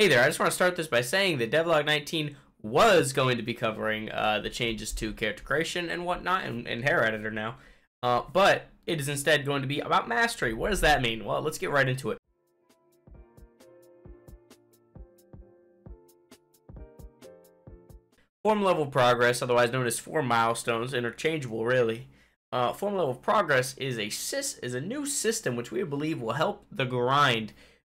Hey there, I just want to start this by saying that Devlog 19 was going to be covering the changes to character creation and whatnot, and Hair Editor now, but it is instead going to be about mastery. What does that mean? Well, let's get right into it. Form level progress, otherwise known as form milestones, interchangeable really. Form level progress is a new system which we believe will help the grind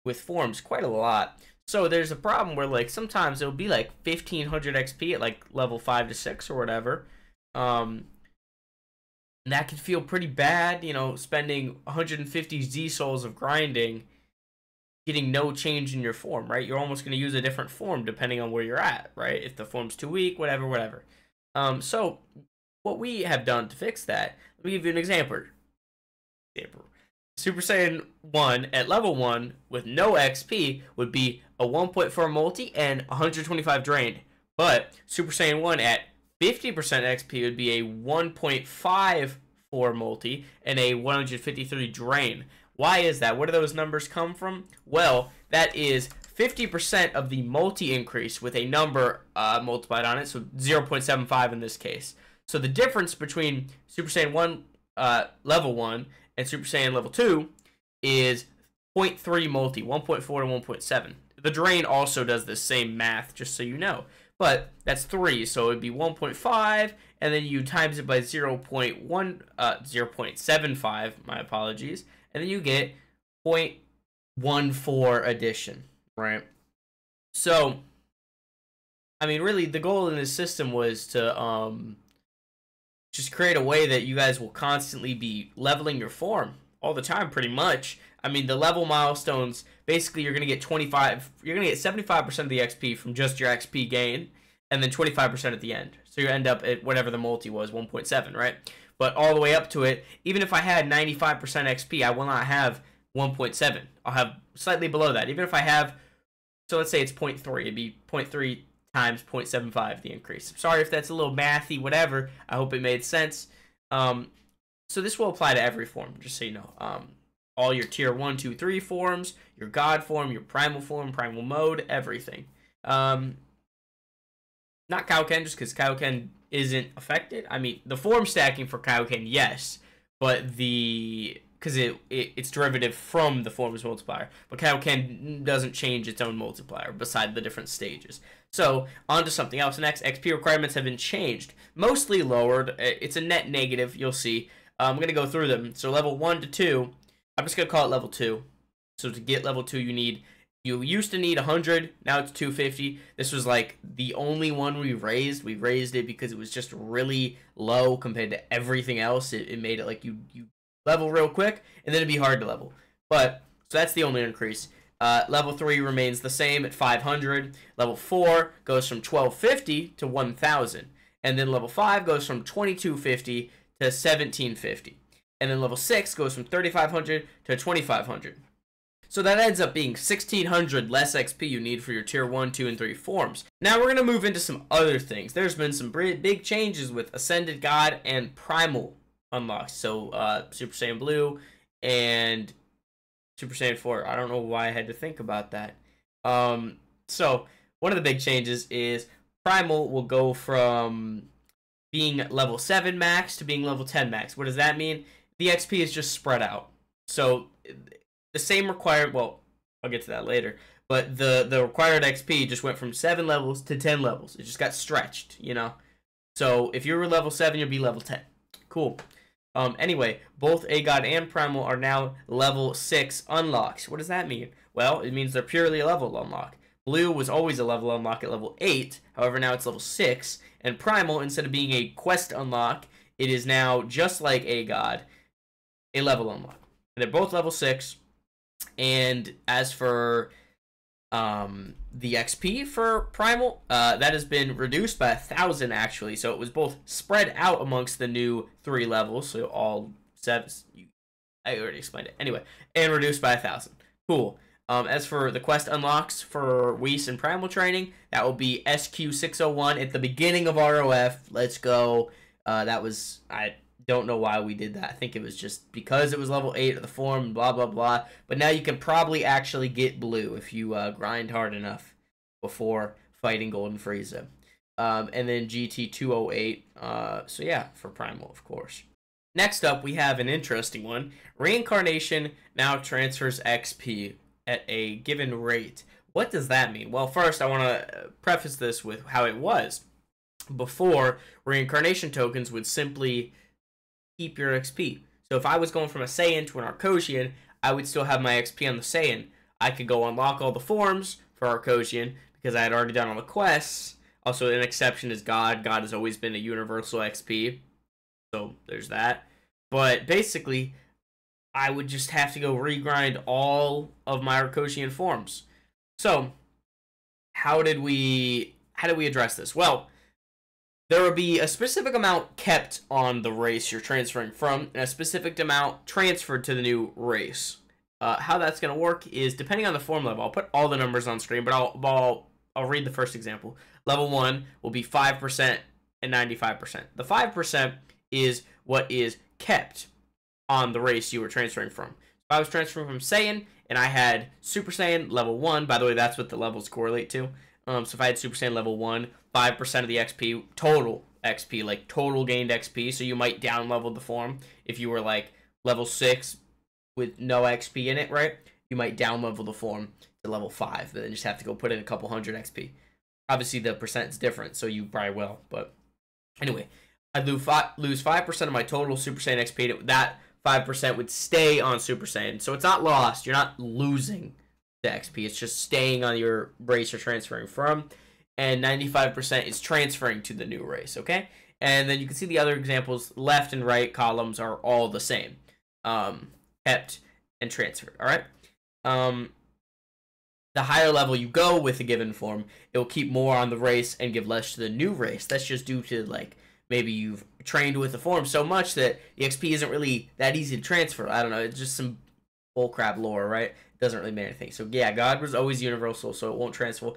with forms quite a lot. So there's a problem where, like, sometimes it'll be like 1500 XP at like level 5 to 6 or whatever. And that can feel pretty bad, you know, spending 150 Z souls of grinding, getting no change in your form, right? You're almost going to use a different form depending on where you're at, right? If the form's too weak, whatever, whatever. So what we have done to fix that, let me give you an example. Super Saiyan 1 at level 1 with no XP would be a 1.4 multi and 125 drained. But Super Saiyan 1 at 50% XP would be a 1.54 multi and a 153 drain. Why is that? Where do those numbers come from? Well, that is 50% of the multi increase with a number multiplied on it, so 0.75 in this case. So the difference between Super Saiyan 1 level 1 and Super Saiyan level 2 is 0.3 multi, 1.4 to 1.7. The drain also does the same math, just so you know. But that's 3, so it would be 1.5, and then you times it by 0.75, my apologies, and then you get 0.14 addition, right? So, I mean, really, the goal in this system was to just create a way that you guys will constantly be leveling your form all the time, pretty much. I mean, the level milestones, basically, you're going to get 75% of the XP from just your XP gain, and then 25% at the end. So you end up at whatever the multi was, 1.7, right? But all the way up to it, even if I had 95% XP, I will not have 1.7. I'll have slightly below that. Even if I have, so let's say it's 0.3, it'd be 0.3 times 0.75 the increase. I'm sorry if that's a little mathy, whatever. I hope it made sense. So this will apply to every form, just so you know. All your tier 1, 2, 3 forms, your God form, your Primal form, Primal mode, everything. Not Kaioken, just because Kaioken isn't affected. I mean, the form stacking for Kaioken, yes, but because it's derivative from the form's multiplier. But Kaioken doesn't change its own multiplier beside the different stages. So, on to something else. Next, XP requirements have been changed. Mostly lowered. It's a net negative, you'll see. I'm going to go through them. So, level 1 to 2, I'm just going to call it level 2. So, to get level 2, you used to need 100, now it's 250. This was like the only one we raised. We raised it because it was just really low compared to everything else. It made it like you level real quick, and then it'd be hard to level. But, so that's the only increase. Level 3 remains the same at 500. Level 4 goes from 1250 to 1000. And then level 5 goes from 2250 to 1750. And then level 6 goes from 3500 to 2500. So that ends up being 1600 less XP you need for your tier 1, 2, and 3 forms. Now we're going to move into some other things. There's been some big changes with Ascended God and Primal unlocks. So Super Saiyan Blue and Super Saiyan 4. I don't know why I had to think about that. So one of the big changes is Primal will go from being level 7 max to being level 10 max. What does that mean? The XP is just spread out. So the same required, well, I'll get to that later, but the required XP just went from 7 levels to 10 levels. It just got stretched, you know? So if you were level 7, you'll be level 10. Cool. Anyway, both A-God and Primal are now level 6 unlocks. What does that mean? Well, it means they're purely a level unlock. Blue was always a level unlock at level 8, however, now it's level 6, and Primal, instead of being a quest unlock, it is now, just like A-God, a level unlock. And they're both level 6. And as for the XP for Primal, that has been reduced by 1,000 actually. So it was both spread out amongst the new 3 levels. So all 7, I already explained it. Anyway, and reduced by 1,000. Cool. As for the quest unlocks for Whis and Primal training, that will be SQ601 at the beginning of ROF. Let's go. That was, I Don't know why we did that. I think it was just because it was level 8 of the form, blah, blah, blah. But now you can probably actually get Blue if you grind hard enough before fighting Golden Frieza. And then GT 208. So yeah, for Primal, of course. Next up, we have an interesting one. Reincarnation now transfers XP at a given rate. What does that mean? Well, first, I want to preface this with how it was. Before, reincarnation tokens would simply keep your XP. So if I was going from a Saiyan to an Arcosian, I would still have my XP on the Saiyan. I could go unlock all the forms for Arcosian because I had already done all the quests. Also, an exception is God. God has always been a universal XP. So there's that. But basically, I would just have to go regrind all of my Arcosian forms. So how did we address this? Well, there would be a specific amount kept on the race you're transferring from, and a specific amount transferred to the new race. How that's going to work is depending on the form level. I'll put all the numbers on screen, but I'll read the first example. Level 1 will be 5% and 95%. The 5% is what is kept on the race you were transferring from. If I was transferring from Saiyan and I had Super Saiyan level 1, by the way, that's what the levels correlate to. So if I had Super Saiyan level 1, 5% of the XP, total XP, like total gained XP. So you might down level the form. If you were like level 6 with no XP in it, right? You might down level the form to level 5, but then just have to go put in a couple hundred XP. Obviously, the percent's different, so you probably will. But anyway, I'd lose 5% of my total Super Saiyan XP. That 5% would stay on Super Saiyan. So it's not lost. You're not losing the XP. It's just staying on your race you're transferring from. And 95% is transferring to the new race, okay? And then you can see the other examples. Left and right columns are all the same. Kept and transferred, all right? The higher level you go with a given form, it will keep more on the race and give less to the new race. That's just due to, like, maybe you've trained with the form so much that the XP isn't really that easy to transfer. I don't know. It's just some bullcrap lore, right? It doesn't really mean anything. So, yeah, God was always universal, so it won't transfer.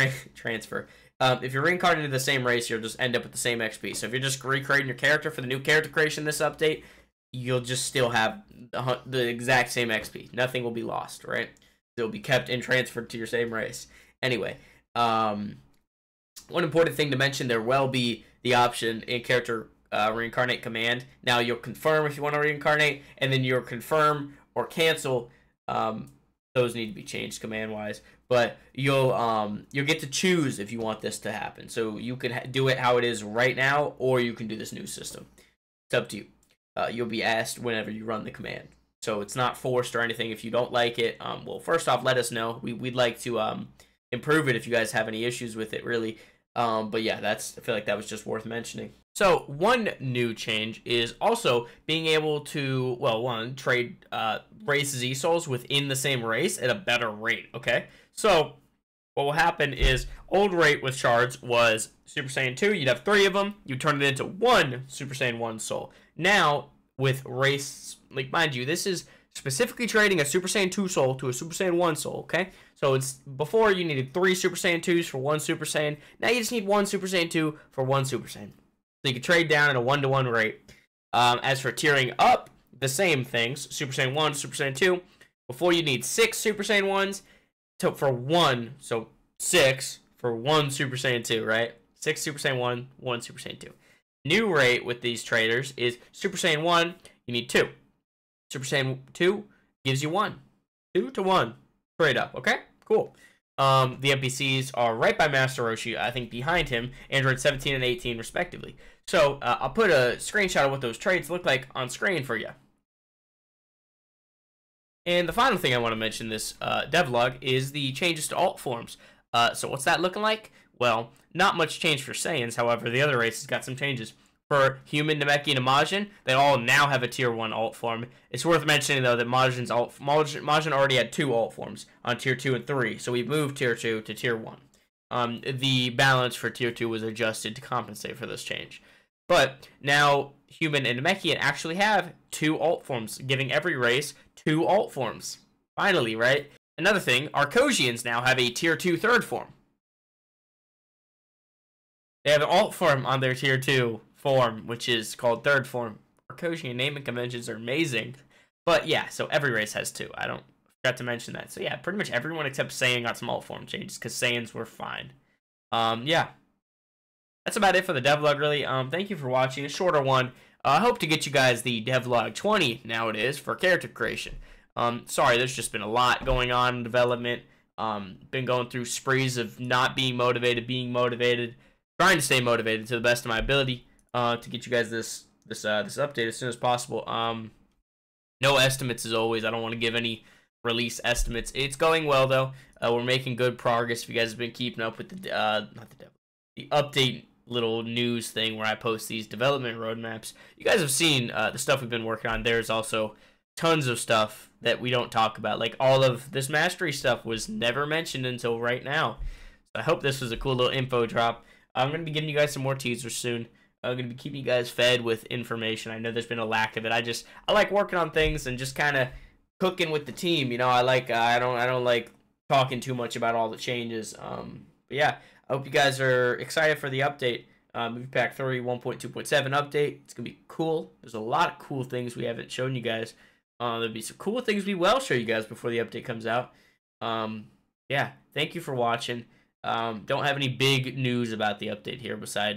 If you're reincarnated the same race, you'll just end up with the same XP. So if you're just recreating your character for the new character creation this update, you'll just still have the exact same XP. Nothing will be lost, right? It'll be kept and transferred to your same race. Anyway, one important thing to mention, there will be the option in character reincarnate command. Now you'll confirm if you want to reincarnate, and then you'll confirm or cancel. Those need to be changed command-wise, but you'll get to choose if you want this to happen. So you can do it how it is right now, or you can do this new system. It's up to you. You'll be asked whenever you run the command. So it's not forced or anything. If you don't like it, well, first off, let us know. We'd like to improve it if you guys have any issues with it, really. But yeah, I feel like that was just worth mentioning. So one new change is also being able to, well, one, trade race Z-Souls within the same race at a better rate, okay? So what will happen is old rate with shards was Super Saiyan 2. You'd have 3 of them. You turn it into 1 Super Saiyan 1 soul. Now with race, like, mind you, this is specifically trading a Super Saiyan 2 soul to a Super Saiyan 1 soul, okay? So it's before you needed 3 Super Saiyan 2s for 1 Super Saiyan. Now you just need 1 Super Saiyan 2 for 1 Super Saiyan. So you can trade down at a 1-to-1 rate. As for tiering up, the same things. Super Saiyan 1, Super Saiyan 2. Before you need 6 Super Saiyan 1s for 1. So 6 for 1 Super Saiyan 2, right? 6 Super Saiyan 1, 1 Super Saiyan 2. New rate with these traders is Super Saiyan 1, you need 2. Super Saiyan 2 gives you 1. 2-to-1. Trade up. Okay? Cool. The NPCs are right by Master Roshi, I think behind him, Android 17 and 18 respectively. So I'll put a screenshot of what those trades look like on screen for you. And the final thing I want to mention this devlog is the changes to alt forms. So what's that looking like? Well, not much change for Saiyans, however, the other race has got some changes. For Human, Namekian, and Majin, they all now have a Tier 1 alt form. It's worth mentioning, though, that Majin already had 2 alt forms on Tier 2 and 3, so we moved Tier 2 to Tier 1. The balance for Tier 2 was adjusted to compensate for this change. But now Human and Namekian actually have 2 alt forms, giving every race 2 alt forms. Finally, right? Another thing, Arcosians now have a Tier 2 third form. They have an alt form on their Tier 2 form, which is called third form. Arcosian naming conventions are amazing. But yeah, so every race has two. I forgot to mention that. So yeah, pretty much everyone except Saiyan got small form changes because Saiyans were fine. Yeah. That's about it for the devlog, really. Thank you for watching. A shorter one. I hope to get you guys the devlog 20 nowadays for character creation. Sorry, there's just been a lot going on in development. Been going through sprees of not being motivated, being motivated, trying to stay motivated to the best of my ability to get you guys this update as soon as possible. No estimates as always. I don't want to give any release estimates. It's going well though. We're making good progress. If you guys have been keeping up with the the update little news thing where I post these development roadmaps, you guys have seen the stuff we've been working on. There's also tons of stuff that we don't talk about, like all of this mastery stuff was never mentioned until right now. So I hope this was a cool little info drop. I'm going to be giving you guys some more teasers soon. I'm going to be keeping you guys fed with information. I know there's been a lack of it. I like working on things and just kind of cooking with the team, you know. I like I don't like talking too much about all the changes. But yeah, I hope you guys are excited for the update. Movie Pack 3 1.2.7 update. It's going to be cool. There's a lot of cool things we haven't shown you guys. There'll be some cool things we will show you guys before the update comes out. Yeah, thank you for watching. Don't have any big news about the update here besides